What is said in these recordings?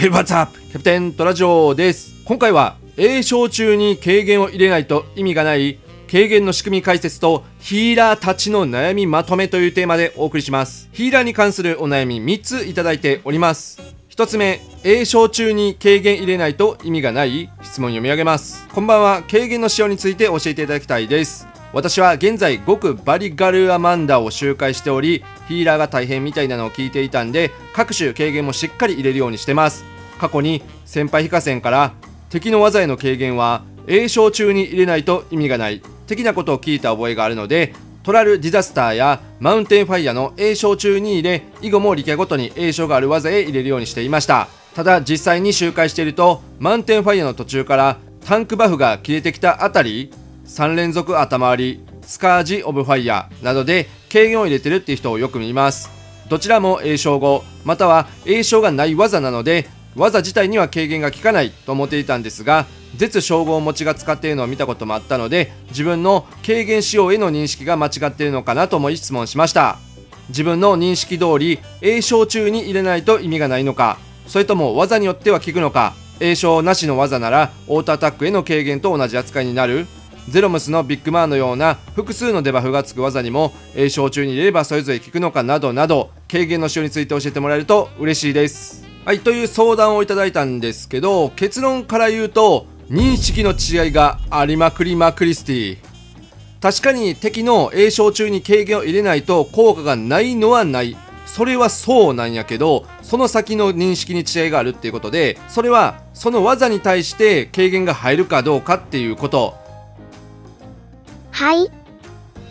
ヘルパーツアップキャプテントラジオです。今回は詠唱中に軽減を入れないと意味がない軽減の仕組み解説とヒーラーたちの悩みまとめというテーマでお送りします。ヒーラーに関するお悩み3ついただいております。1つ目、詠唱中に軽減入れないと意味がない質問読み上げます。こんばんは。軽減の使用について教えていただきたいです。私は現在極バリガルアマンダを周回しており、ヒーラーが大変みたいなのを聞いていたんで、各種軽減もしっかり入れるようにしてます。過去に先輩ヒカセンから敵の技への軽減は詠唱中に入れないと意味がない的なことを聞いた覚えがあるので、トラルディザスターやマウンテンファイアの詠唱中に入れ、以後もリキャごとに詠唱がある技へ入れるようにしていました。ただ実際に周回していると、マウンテンファイアの途中からタンクバフが消えてきたあたり、3連続頭あり、スカージ・オブ・ファイヤーなどで軽減を入れてるっていう人をよく見ます。どちらも詠唱後または詠唱がない技なので、技自体には軽減が効かないと思っていたんですが、絶称号持ちが使っているのを見たこともあったので、自分の軽減使用への認識が間違っているのかなと思い質問しました。自分の認識通り詠唱中に入れないと意味がないのか、それとも技によっては効くのか。詠唱なしの技ならオートアタックへの軽減と同じ扱いになる。ゼロムスのビッグマンのような複数のデバフがつく技にも詠唱中に入れればそれぞれ効くのかなどなど、軽減の使用について教えてもらえると嬉しいです。はい、という相談をいただいたんですけど、結論から言うと認識の違いがありまくりまくりスティ。確かに敵の詠唱中に軽減を入れないと効果がないのはない、それはそうなんやけど、その先の認識に違いがあるっていうことで、それはその技に対して軽減が入るかどうかっていうこと。はい、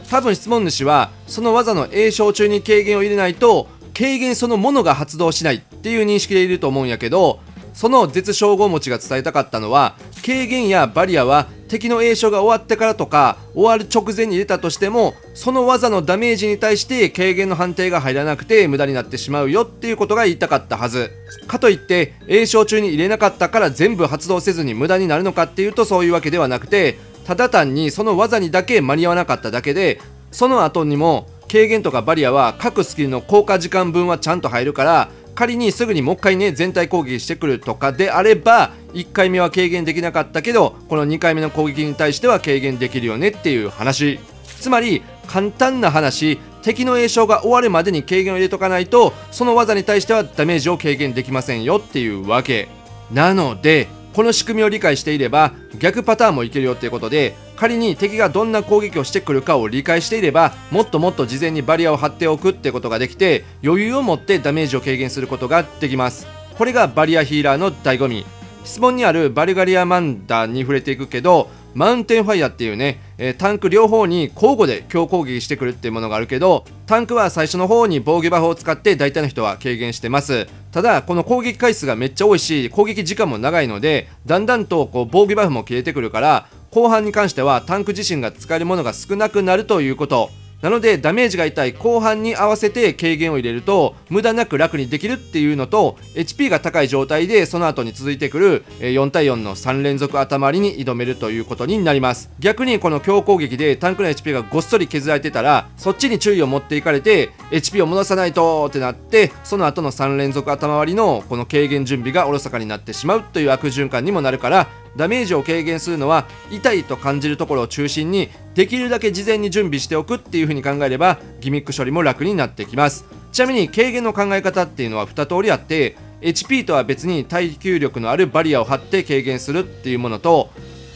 多分質問主はその技の詠唱中に軽減を入れないと軽減そのものが発動しないっていう認識でいると思うんやけど、その絶称号持ちが伝えたかったのは、軽減やバリアは敵の詠唱が終わってからとか終わる直前に入れたとしても、その技のダメージに対して軽減の判定が入らなくて無駄になってしまうよっていうことが言いたかったはず。かといって詠唱中に入れなかったから全部発動せずに無駄になるのかっていうと、そういうわけではなくて、ただ単にその技にだけ間に合わなかっただけで、その後にも軽減とかバリアは各スキルの効果時間分はちゃんと入るから、仮にすぐにもう一回ね全体攻撃してくるとかであれば、1回目は軽減できなかったけどこの2回目の攻撃に対しては軽減できるよねっていう話。つまり簡単な話、敵の詠唱が終わるまでに軽減を入れとかないとその技に対してはダメージを軽減できませんよっていうわけなので、この仕組みを理解していれば逆パターンもいけるよっていうことで、仮に敵がどんな攻撃をしてくるかを理解していれば、もっともっと事前にバリアを張っておくってことができて、余裕を持ってダメージを軽減することができます。これがバリアヒーラーの醍醐味。質問にあるバリガリアマンダに触れていくけど、マウンテンファイアっていうね、タンク両方に交互で強攻撃してくるっていうものがあるけど、タンクは最初の方に防御バフを使って大体の人は軽減してます。ただこの攻撃回数がめっちゃ多いし攻撃時間も長いので、だんだんとこう防御バフも消えてくるから、後半に関してはタンク自身が使えるものが少なくなるということなので、ダメージが痛い後半に合わせて軽減を入れると無駄なく楽にできるっていうのと、 HP が高い状態でその後に続いてくる4対4の3連続頭割りに挑めるということになります。逆にこの強攻撃でタンクの HP がごっそり削られてたら、そっちに注意を持っていかれて HP を戻さないとってなって、その後の3連続頭割りのこの軽減準備がおろそかになってしまうという悪循環にもなるから、ダメージを軽減するのは痛いと感じるところを中心にできるだけ事前に準備しておくっていう風に考えれば、ギミック処理も楽になってきます。ちなみに軽減の考え方っていうのは2通りあって、 HP とは別に耐久力のあるバリアを張って軽減するっていうものと、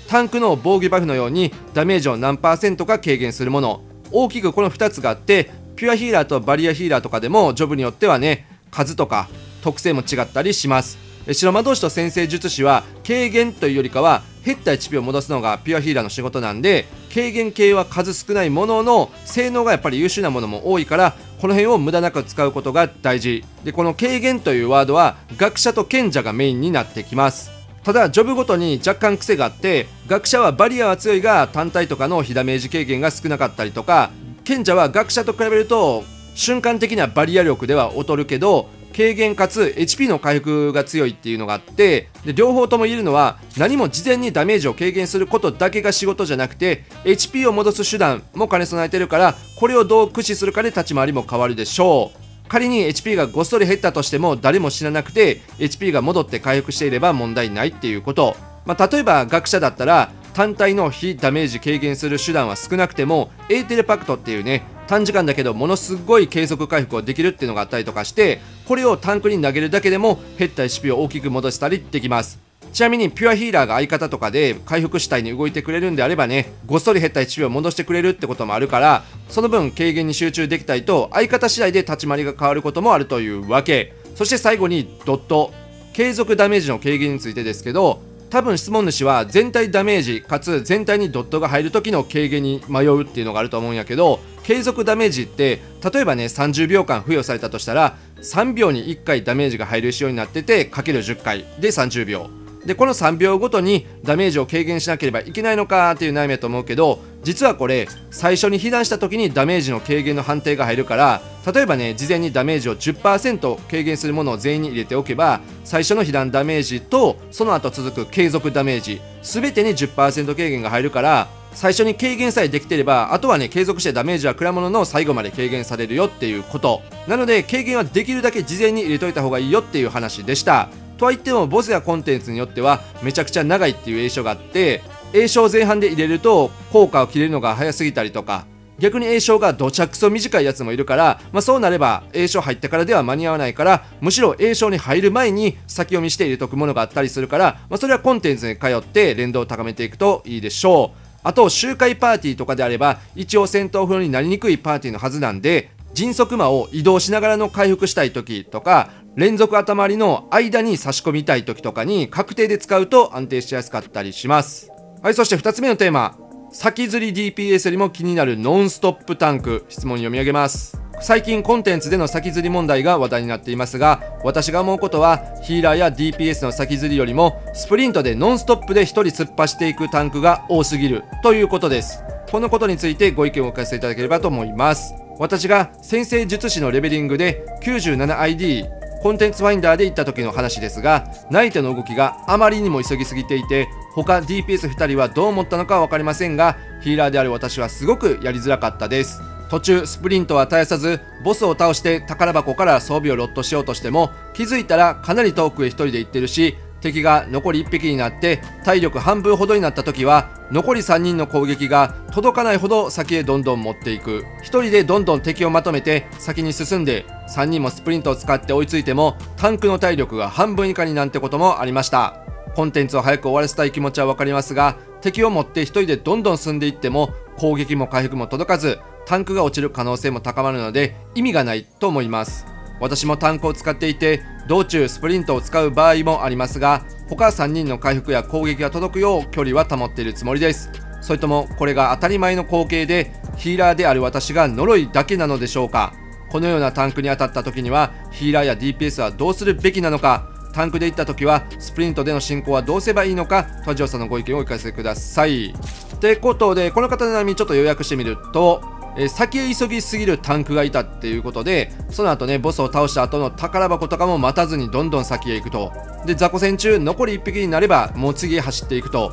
タンクの防御バフのようにダメージを何パーセントか軽減するもの。大きくこの2つがあって、ピュアヒーラーとバリアヒーラーとかでもジョブによってはね、数とか特性も違ったりします。白魔導士と先生術師は軽減というよりかは減った HP を戻すのがピュアヒーラーの仕事なんで、軽減系は数少ないものの性能がやっぱり優秀なものも多いから、この辺を無駄なく使うことが大事で、この軽減というワードは学者と賢者がメインになってきます。ただジョブごとに若干癖があって、学者はバリアは強いが単体とかの被ダメージ軽減が少なかったりとか、賢者は学者と比べると瞬間的なバリア力では劣るけど軽減かつ HP の回復が強いっていうのがあって、で両方とも言えるのは、何も事前にダメージを軽減することだけが仕事じゃなくて HP を戻す手段も兼ね備えてるから、これをどう駆使するかで立ち回りも変わるでしょう。仮に HP がごっそり減ったとしても誰も死ななくて HP が戻って回復していれば問題ないっていうこと、例えば学者だったら単体の非ダメージ軽減する手段は少なくてもエーテルパクトっていうね、短時間だけどものすごい継続回復をできるっていうのがあったりとかして、これをタンクに投げるだけでも減った HP を大きく戻したりできます。ちなみにピュアヒーラーが相方とかで回復主体に動いてくれるんであればね、ごっそり減った HP を戻してくれるってこともあるから、その分軽減に集中できたりと、相方次第で立ち回りが変わることもあるというわけ。そして最後にドット、継続ダメージの軽減についてですけど、多分質問主は全体ダメージかつ全体にドットが入る時の軽減に迷うっていうのがあると思うんやけど、継続ダメージって例えばね30秒間付与されたとしたら3秒に1回ダメージが入る仕様になってて ×10 回で30秒で、この3秒ごとにダメージを軽減しなければいけないのかっていう悩みだと思うけど、実はこれ最初に避難した時にダメージの軽減の判定が入るから、例えばね事前にダメージを 10% 軽減するものを全員に入れておけば、最初の避難ダメージとその後続く継続ダメージ全てに 10% 軽減が入るから、最初に軽減さえできてればあとはね継続してダメージは食らうものの最後まで軽減されるよっていうことなので、軽減はできるだけ事前に入れといた方がいいよっていう話でした。とは言ってもボスやコンテンツによってはめちゃくちゃ長いっていう詠唱があって、詠唱前半で入れると効果を切れるのが早すぎたりとか、逆に詠唱がどちゃくそ短いやつもいるから、そうなれば詠唱入ってからでは間に合わないから、むしろ詠唱に入る前に先読みして入れとくものがあったりするから、それはコンテンツに通って連動を高めていくといいでしょう。あと周回パーティーとかであれば一応戦闘風になりにくいパーティーのはずなんで、迅速魔を移動しながらの回復したい時とか、連続頭割りの間に差し込みたい時とかに確定で使うと安定しやすかったりします。はい、そして2つ目のテーマ。先釣り DPS よりも気になるノンストップタンク。質問読み上げます。最近コンテンツでの先釣り問題が話題になっていますが、私が思うことはヒーラーや DPS の先釣りよりもスプリントでノンストップで1人突っ走っていくタンクが多すぎるということです。このことについてご意見をお聞かせいただければと思います。私が先生術師のレベリングで 97ID、コンテンツファインダーで行った時の話ですが、ナイトの動きがあまりにも急ぎすぎていて、他 DPS2 人はどう思ったのかは分かりませんが、ヒーラーである私はすごくやりづらかったです。途中スプリントは絶やさずボスを倒して宝箱から装備をロットしようとしても、気づいたらかなり遠くへ1人で行ってるし、敵が残り1匹になって体力半分ほどになった時は残り3人の攻撃が届かないほど先へどんどん持っていく、1人でどんどん敵をまとめて先に進んで、3人もスプリントを使って追いついてもタンクの体力が半分以下になんてこともありました。コンテンツを早く終わらせたい気持ちは分かりますが、敵を持って1人でどんどん進んでいっても攻撃も回復も届かずタンクが落ちる可能性も高まるので意味がないと思います。私もタンクを使っていて道中スプリントを使う場合もありますが、他3人の回復や攻撃が届くよう距離は保っているつもりです。それともこれが当たり前の光景でヒーラーである私が呪いだけなのでしょうか。このようなタンクに当たった時にはヒーラーや DPS はどうするべきなのか、タンクで行った時はスプリントでの進行はどうすればいいのか、トジオさんのご意見をお聞かせください。ってことでこの方の悩みちょっと要約してみると、先へ急ぎすぎるタンクがいたっていうことで、その後ねボスを倒した後の宝箱とかも待たずにどんどん先へ行くと、で雑魚戦中残り1匹になればもう次へ走っていくと、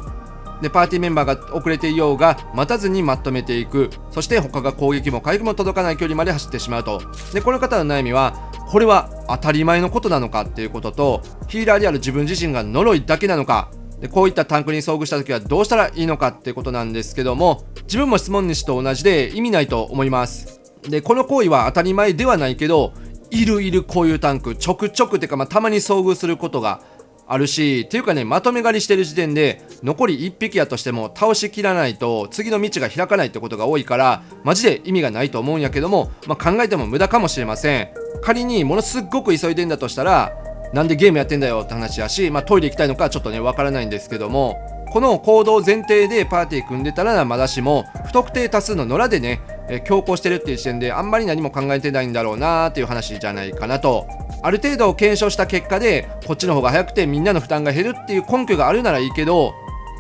でパーティーメンバーが遅れていようが待たずにまとめていく、そして他が攻撃も回復も届かない距離まで走ってしまうと。でこの方の悩みはこれは当たり前のことなのかっていうことと、ヒーラーである自分自身が呪いだけなのか、でこういったタンクに遭遇した時はどうしたらいいのかってことなんですけども、自分も質問主と同じで意味ないと思います。でこの行為は当たり前ではないけど、いるこういうタンクちょくちょくてか、たまに遭遇することがあるし、っていうかねまとめ狩りしてる時点で残り1匹やとしても倒しきらないと次の道が開かないってことが多いから、マジで意味がないと思うんやけども、考えても無駄かもしれません。仮にものすごく急いでんだとしたらなんでゲームやってんだよって話やし、トイレ行きたいのかちょっとねわからないんですけども、この行動前提でパーティー組んでたらまだしも、不特定多数の野良でね強行してるっていう時点であんまり何も考えてないんだろうなーっていう話じゃないかなと。ある程度検証した結果でこっちの方が早くてみんなの負担が減るっていう根拠があるならいいけど、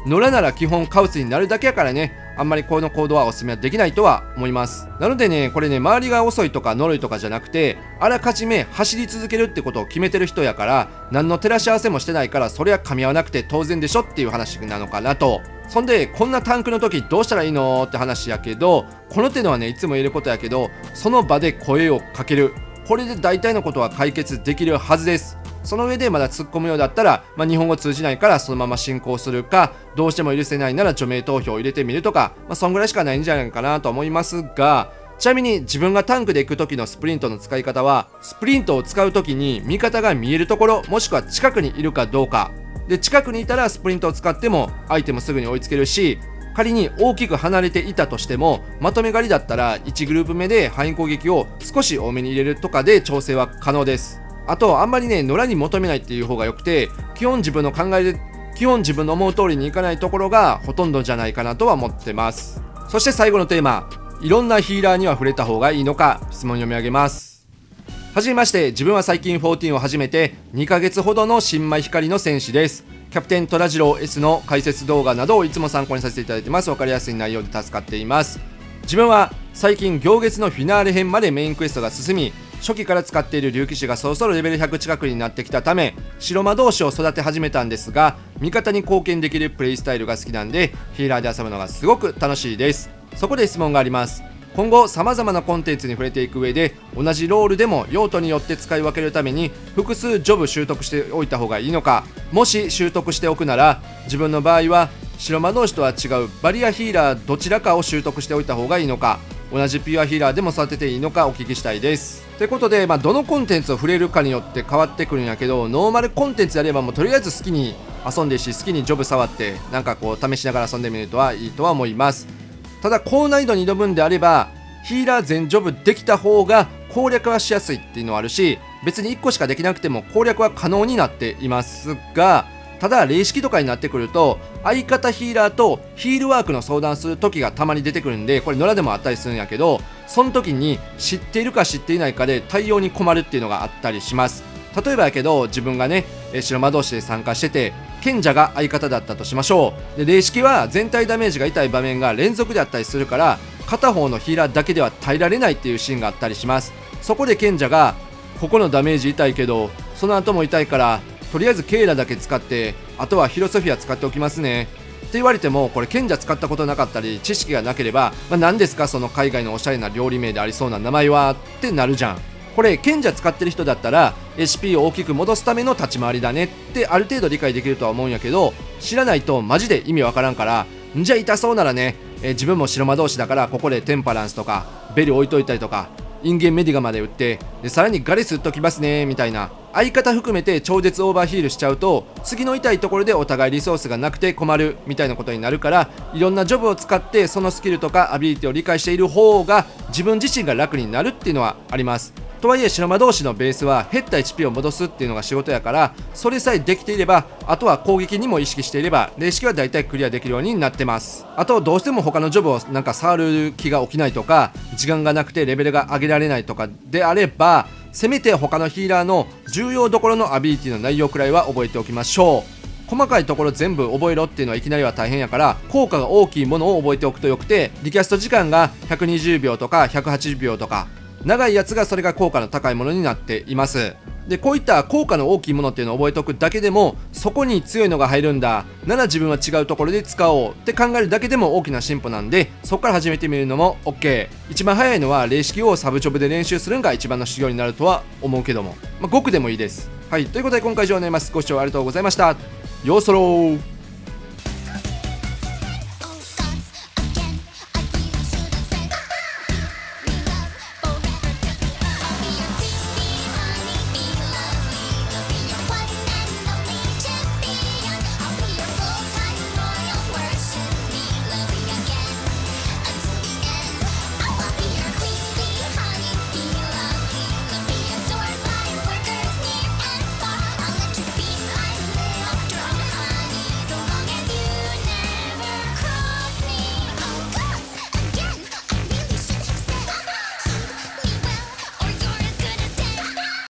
野良なら基本カオスになるだけやからね、あんまりこの行動はおすすめはできないとは思います。なのでねこれね周りが遅いとか呪いとかじゃなくて、あらかじめ走り続けるってことを決めてる人やから、何の照らし合わせもしてないから、それは噛み合わなくて当然でしょっていう話なのかなと。そんでこんなタンクの時どうしたらいいのって話やけど、この手のはねいつも言えることやけど、その場で声をかける、これで大体のことは解決できるはずです。その上でまだ突っ込むようだったら、日本語通じないからそのまま進行するか、どうしても許せないなら除名投票を入れてみるとか、そんぐらいしかないんじゃないかなと思いますが、ちなみに自分がタンクで行く時のスプリントの使い方は、スプリントを使う時に味方が見えるところ、もしくは近くにいるかどうかで、近くにいたらスプリントを使っても相手もすぐに追いつけるし、仮に大きく離れていたとしてもまとめ狩りだったら1グループ目で範囲攻撃を少し多めに入れるとかで調整は可能です。あとあんまり野良に求めないっていう方がよくて、基本自分の思う通りにいかないところがほとんどじゃないかなとは思ってます。そして最後のテーマ、いろんなヒーラーには触れた方がいいのか、質問読み上げます。はじめまして、自分は最近14を始めて2ヶ月ほどの新米光の戦士です。キャプテントラジロー S の解説動画などをいつも参考にさせていただいてます。わかりやすい内容で助かっています。自分は最近行月のフィナーレ編までメインクエストが進み、初期から使っている竜騎士がそろそろレベル100近くになってきたため、白魔同士を育て始めたんですが、味方に貢献できるプレイスタイルが好きなんで、ヒーラーで遊ぶのがすごく楽しいです。そこで質問があります。今後様々なコンテンツに触れていく上で、同じロールでも用途によって使い分けるために複数ジョブ習得しておいた方がいいのか、もし習得しておくなら自分の場合は白魔同士とは違うバリアヒーラーどちらかを習得しておいた方がいいのか、同じピュアヒーラーでも育てていいのかお聞きしたいです。ということで、どのコンテンツを触れるかによって変わってくるんやけど、ノーマルコンテンツやればもうとりあえず好きに遊んでるし、好きにジョブ触ってなんかこう試しながら遊んでみるとはいいとは思います。ただ高難易度に挑むんであればヒーラー全ジョブできた方が攻略はしやすいっていうのはあるし、別に1個しかできなくても攻略は可能になっていますが、ただ霊式とかになってくると相方ヒーラーとヒールワークの相談する時がたまに出てくるんで、これ野良でもあったりするんやけど、その時に知っているか知っていないかで対応に困るっていうのがあったりします。例えばやけど、自分が白魔同士で参加してて賢者が相方だったとしましょう。で霊式は全体ダメージが痛い場面が連続であったりするから、片方のヒーラーだけでは耐えられないっていうシーンがあったりします。そこで賢者がここのダメージ痛いけどその後も痛いから、とりあえずケイラだけ使ってあとはヒロソフィア使っておきますねって言われても、これ賢者使ったことなかったり知識がなければ、何ですかその海外のおしゃれな料理名でありそうな名前はってなるじゃん。これ賢者使ってる人だったら HP を大きく戻すための立ち回りだねってある程度理解できるとは思うんやけど、知らないとマジで意味わからんから、じゃあ痛そうなら自分も白魔同士だからここでテンパランスとかベル置いといたりとか、インゲンメディガまで打って、でさらにガレス打っときますねみたいな、相方含めて超絶オーバーヒールしちゃうと次の痛いところでお互いリソースがなくて困るみたいなことになるから、いろんなジョブを使ってそのスキルとかアビリティを理解している方が自分自身が楽になるっていうのはあります。とはいえ白魔同士のベースは減った HP を戻すっていうのが仕事やから、それさえできていれば、あとは攻撃にも意識していれば霊式はだいたいクリアできるようになってます。あとどうしても他のジョブをなんか触る気が起きないとか、時間がなくてレベルが上げられないとかであれば、せめて他のヒーラーの重要どころのアビリティの内容くらいは覚えておきましょう。細かいところ全部覚えろっていうのはいきなりは大変やから、効果が大きいものを覚えておくとよくて、リキャスト時間が120秒とか180秒とか長いやつがそれが効果の高いものになっています。でこういった効果の大きいものっていうのを覚えておくだけでも、そこに強いのが入るんだなら自分は違うところで使おうって考えるだけでも大きな進歩なんで、そこから始めてみるのも OK。 一番早いのは霊式をサブジョブで練習するのが一番の修行になるとは思うけども、5区でもいいです。はい、ということで今回以上になります。ご視聴ありがとうございました。ようそろー。